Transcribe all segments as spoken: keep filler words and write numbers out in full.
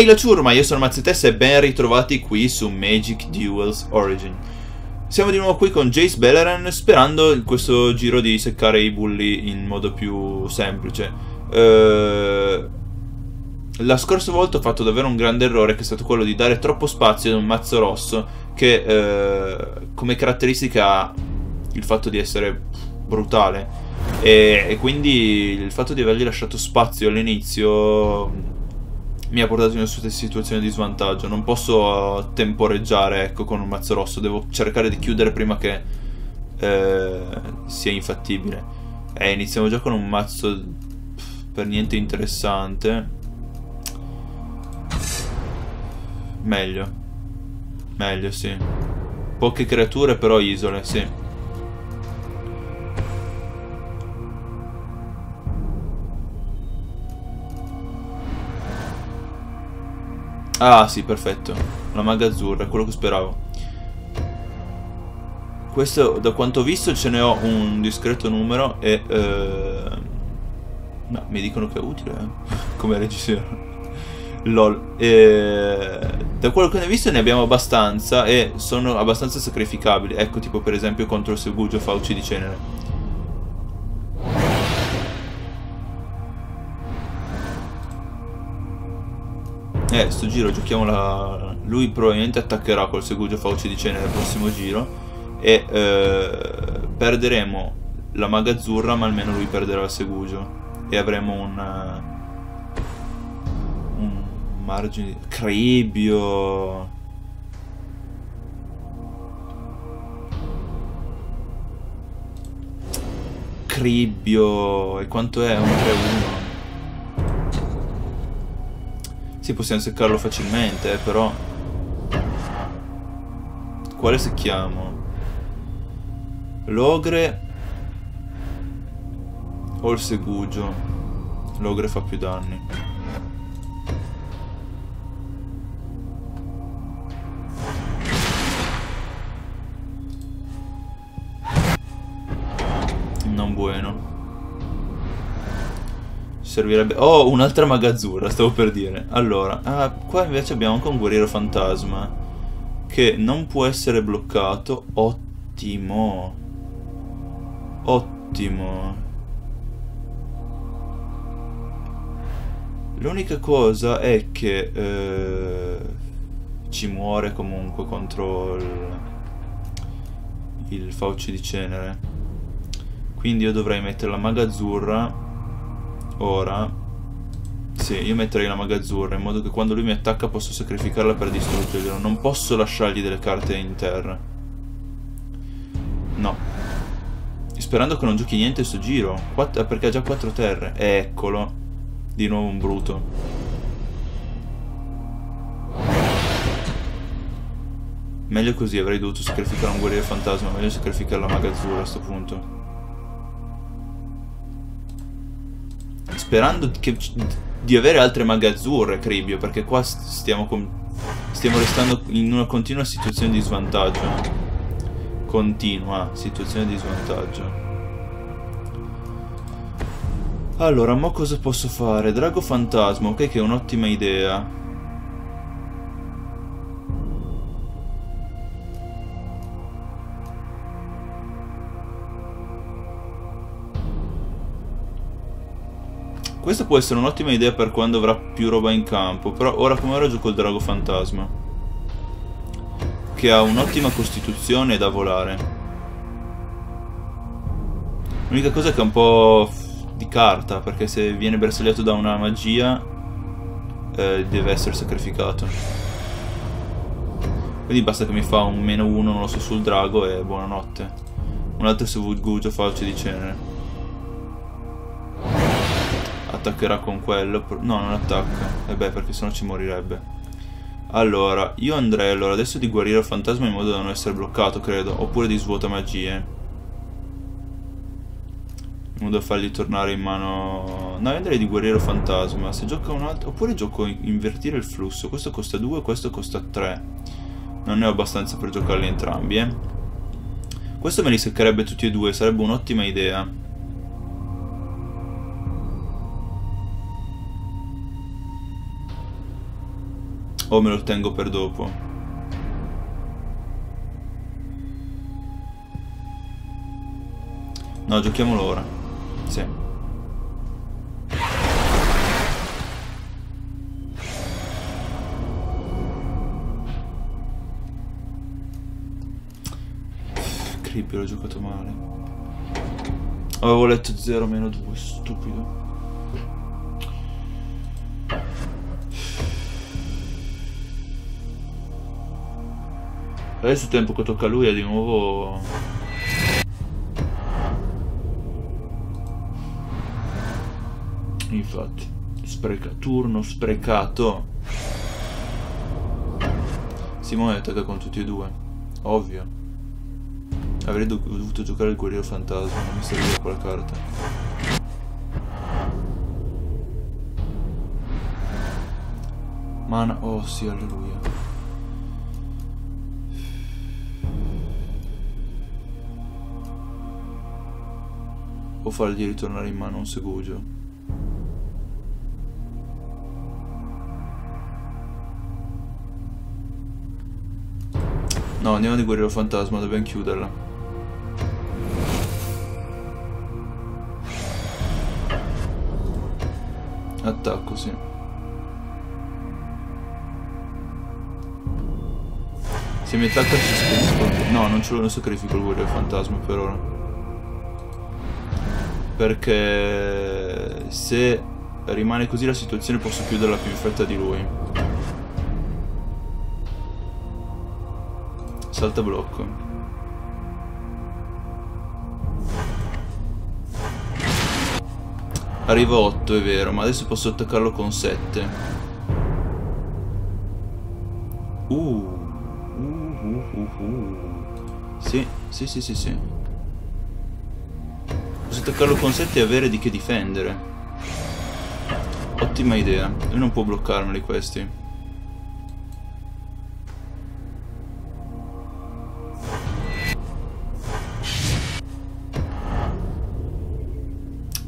Ehi la ciurma, io sono Matsetes e ben ritrovati qui su Magic Duels Origins. Siamo di nuovo qui con Jace Beleren, sperando in questo giro di seccare i bulli in modo più semplice. Eh, la scorsa volta ho fatto davvero un grande errore, che è stato quello di dare troppo spazio ad un mazzo rosso, che eh, come caratteristica ha il fatto di essere brutale, e, e quindi il fatto di avergli lasciato spazio all'inizio mi ha portato in una situazione di svantaggio. Non posso temporeggiare, ecco, con un mazzo rosso. Devo cercare di chiudere prima che eh, sia infattibile. Eh, iniziamo già con un mazzo pff, per niente interessante. Meglio. Meglio, sì. Poche creature, però isole, sì. Ah sì, perfetto, la maga azzurra, è quello che speravo. Questo, da quanto ho visto, ce ne ho un discreto numero e... Eh... No, mi dicono che è utile, eh? Come reggiseno. Lol. E... Da quello che ne ho visto ne abbiamo abbastanza e sono abbastanza sacrificabili. Ecco, tipo per esempio contro il Sebugio Fauci di Cenere. Eh, sto giro giochiamo la... Lui probabilmente attaccherà col Segugio Fauci di Cenere nel prossimo giro. E eh, perderemo la maga azzurra, ma almeno lui perderà il Segugio. E avremo un... Uh, un margine di... Cribio... Cribio... E quanto è? Un tre uno? Sì, possiamo seccarlo facilmente, eh, però... Quale secchiamo? L'ogre o il segugio? L'ogre fa più danni. Non buono. Servirebbe... Oh, un'altra maga azzurra, stavo per dire. Allora, ah, qua invece abbiamo anche un guerriero fantasma che non può essere bloccato. Ottimo. Ottimo. L'unica cosa è che eh, ci muore comunque contro il, il Fauci di Cenere. Quindi io dovrei mettere la maga azzurra. Ora sì, io metterei la maga azzurra in modo che quando lui mi attacca posso sacrificarla per distruggerlo. Non posso lasciargli delle carte in terra. No. Sperando che non giochi niente sto giro. Quatt- perché ha già quattro terre. Eccolo. Di nuovo un bruto. Meglio così, avrei dovuto sacrificare un guerriero fantasma. Meglio sacrificare la maga azzurra a questo punto. Sperando che, di avere altre maga azzurre, Cribio, perché qua stiamo, stiamo restando in una continua situazione di svantaggio. Continua situazione di svantaggio. Allora, mo cosa posso fare? Drago fantasma, ok, che è un'ottima idea. Questa può essere un'ottima idea per quando avrà più roba in campo, però ora come ora gioco il drago fantasma, che ha un'ottima costituzione da volare. L'unica cosa è che è un po' di carta, perché se viene bersagliato da una magia eh, deve essere sacrificato. Quindi basta che mi fa un meno uno, non lo so, sul drago e buonanotte. Un altro Segugio Fauci di Cenere. Attaccherà con quello. No, non attacca. E beh, perché sennò ci morirebbe. Allora, io andrei allora adesso di guarire il fantasma in modo da non essere bloccato, credo. Oppure di svuota magie, in modo da fargli tornare in mano. No, io andrei di guerriero fantasma. Se gioca un altro. Oppure gioco invertire il flusso. Questo costa due, questo costa tre. Non ne ho abbastanza per giocarli entrambi, eh. Questo me li seccherebbe tutti e due. Sarebbe un'ottima idea. o me lo tengo per dopo? No, giochiamolo ora. Sì. Creepy, l'ho giocato male. Avevo letto zero meno due, stupido. Adesso è tempo che tocca a lui, è di nuovo... Infatti, spreca turno sprecato. Simone attacca con tutti e due. Ovvio. Avrei dovuto giocare il guerriero fantasma, non mi serviva quella carta. Mana, oh sì, alleluia. O fargli ritornare in mano un segugio. No, andiamo di guerriero fantasma, dobbiamo chiuderla. Attacco, sì. Se mi attacca ci sconto. No, non ce lo sacrifico il guerriero fantasma per ora. Perché se rimane così la situazione posso chiuderla più in fretta di lui. Salta blocco. Arriva otto, è vero, ma adesso posso attaccarlo con sette. Uh. Uh, uh, uh, uh. Sì, sì, sì, sì, sì. Posso attaccarlo con sette e avere di che difendere. Ottima idea. Lui non può bloccarmeli questi.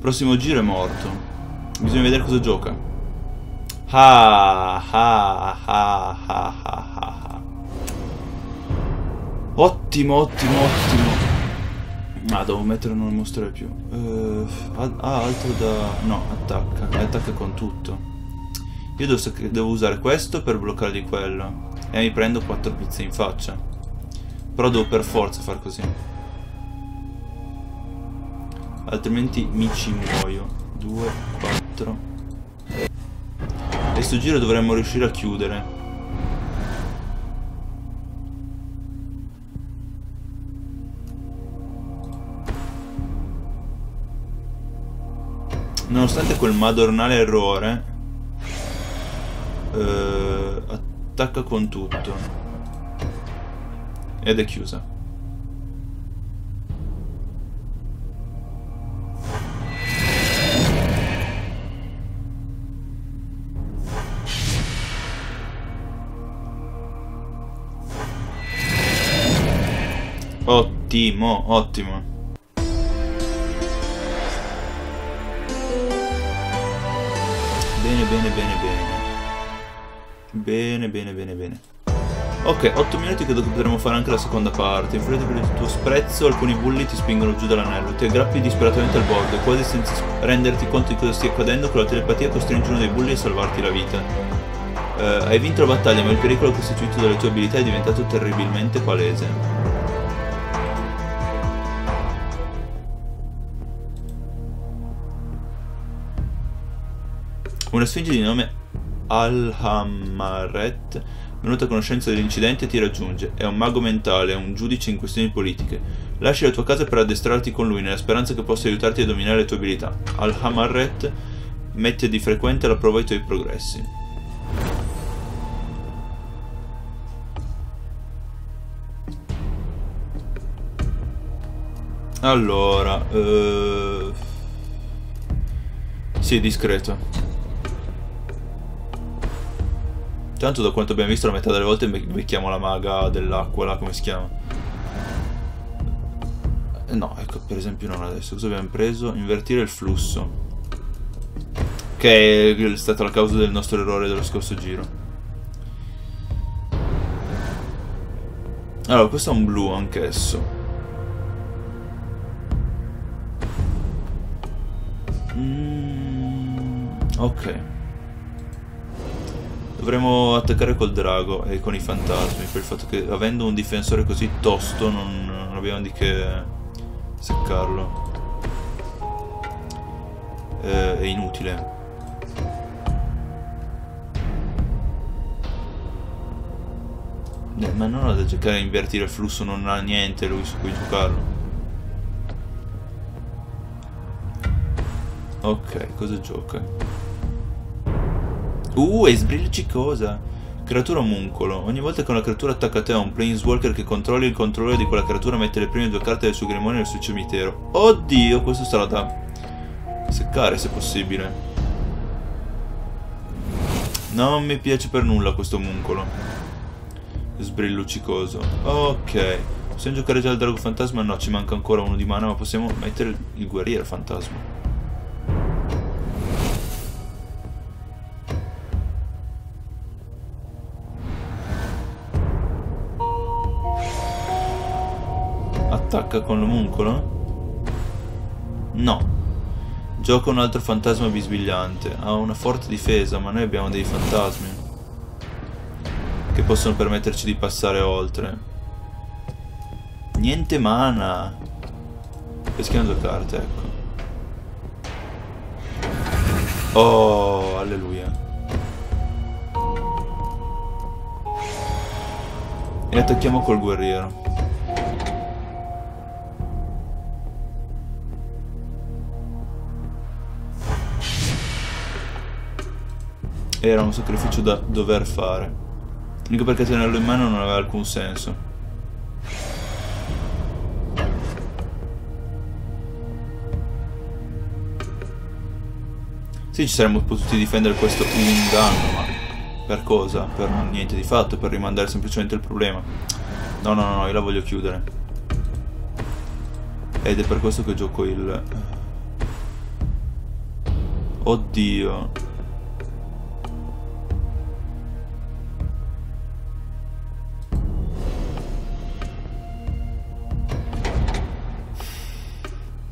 Prossimo giro è morto. Bisogna vedere cosa gioca. Ah, ah, ah, ah, ah, ah. Ottimo, ottimo, ottimo. Ah, devo metterlo, non lo mostrare più. Uh, ah, altro da... No, attacca. E attacca con tutto. Io devo, devo usare questo per bloccare di quello. E mi prendo quattro pizze in faccia. Però devo per forza far così. Altrimenti mi ci muoio. Due, quattro. E sto giro dovremmo riuscire a chiudere. Nonostante quel madornale errore, eh, attacca con tutto. Ed è chiusa. Ottimo, ottimo. Bene, bene, bene, bene. Bene, bene, bene, bene. Ok, otto minuti credo che potremo fare anche la seconda parte. In fretta per il tuo sprezzo, alcuni bulli ti spingono giù dall'anello. Ti aggrappi disperatamente al bordo, quasi senza renderti conto di cosa stia accadendo. Con la telepatia costringi uno dei bulli a salvarti la vita. uh, Hai vinto la battaglia, ma il pericolo costituito dalle tue abilità è diventato terribilmente palese. Una sfinge di nome Alhammaret, venuta a conoscenza dell'incidente, ti raggiunge. È un mago mentale, è un giudice in questioni politiche. Lasci la tua casa per addestrarti con lui, nella speranza che possa aiutarti a dominare le tue abilità. Alhammaret mette di frequente alla prova i tuoi progressi. Allora, eh... sì, discreto. Tanto da quanto abbiamo visto la metà delle volte becchiamo la maga dell'acqua, là, come si chiama? No, ecco, per esempio non adesso. Cosa abbiamo preso? Invertire il flusso. Che è stata la causa del nostro errore dello scorso giro. Allora, questo è un blu anch'esso. Mm, ok. Dovremmo attaccare col drago e con i fantasmi, per il fatto che avendo un difensore così tosto non, non abbiamo di che seccarlo. Eh, è inutile. Ma non ha da cercare di invertire il flusso, non ha niente lui su cui giocarlo. Ok, cosa gioca? Uh, è sbrilliccicosa! Creatura omuncolo. Ogni volta che una creatura attacca a te, un planeswalker che controlli il controllore di quella creatura mette le prime due carte del suo grimorio nel suo cimitero. Oddio, questo sarà da seccare se possibile. Non mi piace per nulla questo omuncolo sbrillucicoso. Ok, possiamo giocare già il drago fantasma? No, ci manca ancora uno di mana, ma possiamo mettere il guerriero fantasma. Attacca con l'omuncolo? No. Gioca un altro fantasma bisbigliante. Ha una forte difesa, ma noi abbiamo dei fantasmi che possono permetterci di passare oltre. Niente mana. Peschiamo due carte, ecco. Oh, alleluia. E attacchiamo col guerriero. Era un sacrificio da dover fare. L'unico perché tenerlo in mano non aveva alcun senso. Sì, ci saremmo potuti difendere questo in danno, ma per cosa? Per non niente di fatto, per rimandare semplicemente il problema. No, no, no, io la voglio chiudere. Ed è per questo che gioco il... Oddio.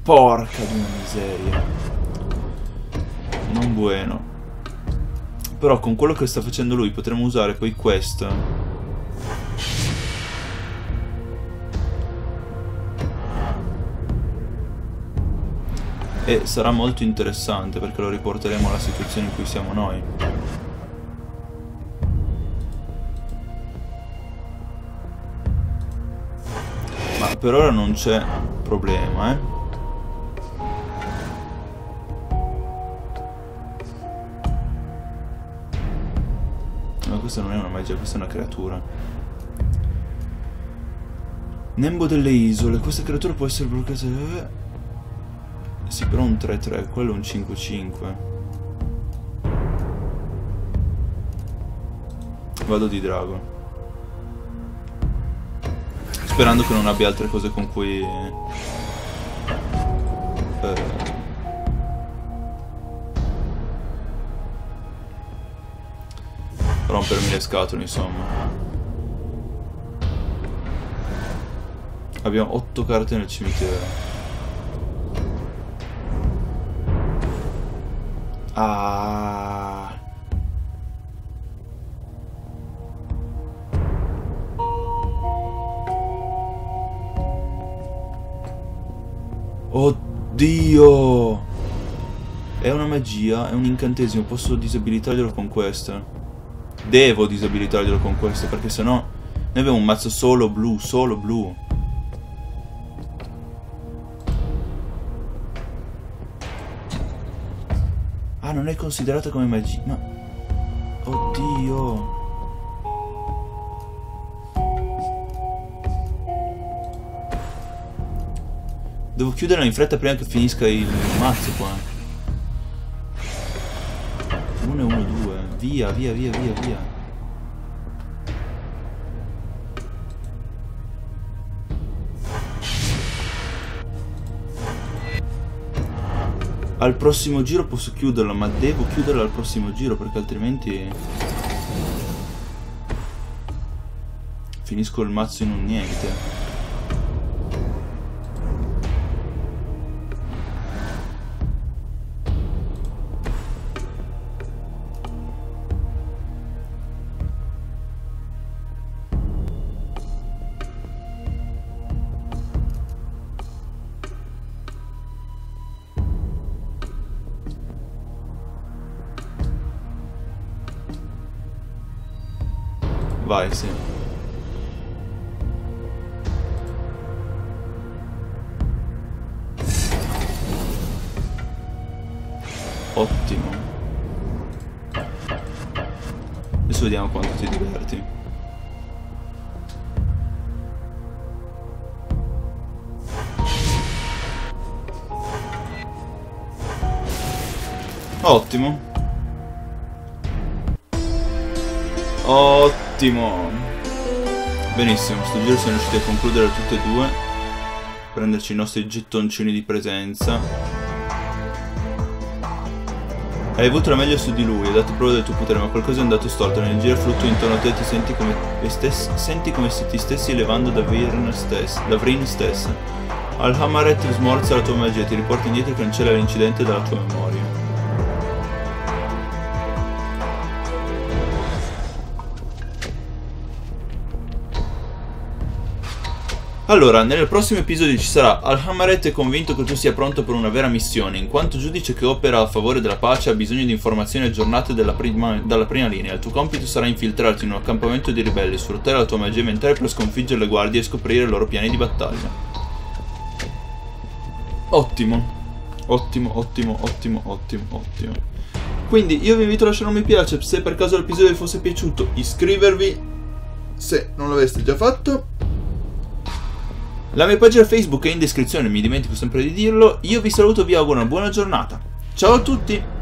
Porca di una miseria. Non buono. Però con quello che sta facendo lui potremmo usare poi questa. E sarà molto interessante perché lo riporteremo alla situazione in cui siamo noi. Ma per ora non c'è problema, eh. Questa non è una magia, questa è una creatura. Nembo delle isole. Questa creatura può essere bloccata. Sì, però un tre tre, quello è un cinque cinque. Vado di drago, sperando che non abbia altre cose con cui eh. rompermi le scatole, insomma. Abbiamo otto carte nel cimitero. Ah. Oddio! È una magia, è un incantesimo, posso disabilitarglielo con questa. Devo disabilitarglielo con questo, perché sennò noi abbiamo un mazzo solo blu, solo blu. Ah, non è considerata come magia. Ma... Oddio. Devo chiuderla in fretta prima che finisca il mazzo qua. uno e uno due. Via, via, via, via, via. Al prossimo giro posso chiuderla, ma devo chiuderla al prossimo giro perché altrimenti... finisco il mazzo in un niente. Vai, sì. Ottimo. Adesso vediamo quanto ti diverti. Ottimo. Ottimo. Benissimo, sto giro siamo riusciti a concludere tutte e due, prenderci i nostri gettoncini di presenza. Hai avuto la meglio su di lui, hai dato prova del tuo potere, ma qualcosa è andato storto. Nel giro fluttua intorno a te, ti senti come, senti come se ti stessi elevando da Vrin stessa. Stessa. Alhammaret smorza la tua magia, ti riporta indietro e cancella l'incidente dalla tua memoria. Allora, nel prossimo episodio ci sarà Alhammaret è convinto che tu sia pronto per una vera missione, in quanto giudice che opera a favore della pace ha bisogno di informazioni aggiornate dalla prima, dalla prima linea. Il tuo compito sarà infiltrarti in un accampamento di ribelli, sfruttare la tua magia mentale per sconfiggere le guardie e scoprire i loro piani di battaglia. Ottimo, ottimo, ottimo, ottimo, ottimo, ottimo. Quindi io vi invito a lasciare un mi piace se per caso l'episodio vi fosse piaciuto, iscrivervi se non l'aveste già fatto. La mia pagina Facebook è in descrizione, mi dimentico sempre di dirlo. Io vi saluto e vi auguro una buona giornata. Ciao a tutti!